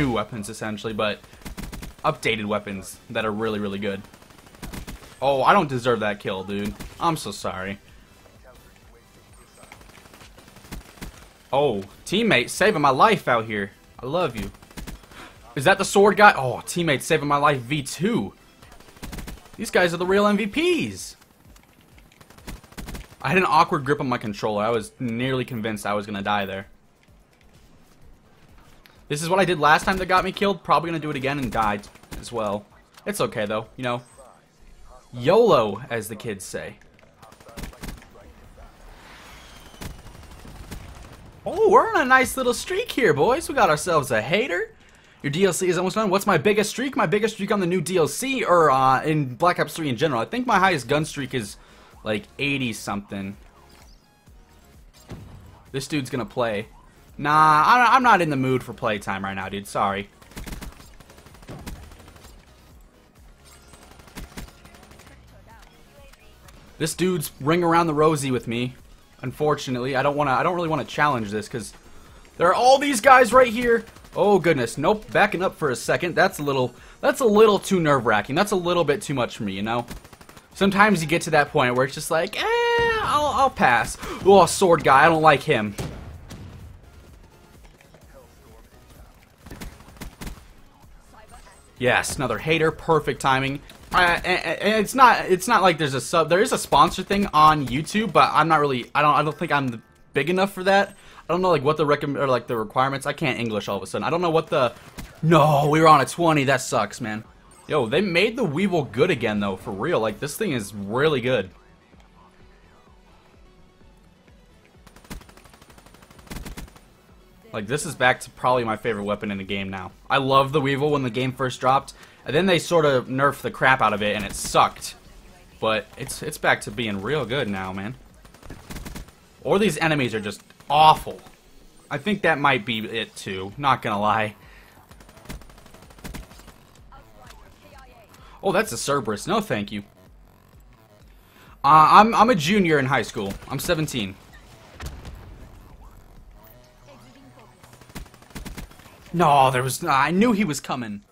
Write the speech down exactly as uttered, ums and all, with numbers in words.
new weapons essentially, but updated weapons that are really, really good. Oh, I don't deserve that kill, dude. I'm so sorry. Oh, teammate saving my life out here. I love you. Is that the sword guy? Oh, teammate saving my life V two. These guys are the real M V Ps. I had an awkward grip on my controller. I was nearly convinced I was going to die there. This is what I did last time that got me killed. Probably going to do it again and die as well. It's okay though, you know. YOLO, as the kids say. Oh, we're on a nice little streak here, boys. We got ourselves a hater. Your D L C is almost done. What's my biggest streak? My biggest streak on the new D L C, or uh, in Black Ops three in general. I think my highest gun streak is like eighty something. This dude's gonna play. Nah, I'm not in the mood for playtime right now, dude. Sorry. This dude's ring around the rosy with me. Unfortunately, I don't wanna. I don't really want to challenge this because there are all these guys right here. Oh goodness, nope. Backing up for a second. That's a little. That's a little too nerve-wracking. That's a little bit too much for me, you know. Sometimes you get to that point where it's just like, eh, I'll, I'll pass. Oh, sword guy. I don't like him. Yes, another hater. Perfect timing. Uh, and, and it's not. It's not like there's a sub. There is a sponsor thing on YouTube, but I'm not really. I don't. I don't think I'm the big enough for that. I don't know like what the recommend or like the requirements. I can't English all of a sudden. I don't know what the. No, we were on a twenty. That sucks, man. Yo, they made the Weevil good again though, for real. Like this thing is really good. Like this is back to probably my favorite weapon in the game now. I love the Weevil when the game first dropped, and then they sort of nerfed the crap out of it and it sucked. But it's it's back to being real good now, man. Or these enemies are just awful. I think that might be it too, not gonna lie. Oh, that's a Cerberus. No, thank you. Uh, I'm, I'm a junior in high school. I'm seventeen. No, there was... I knew he was coming.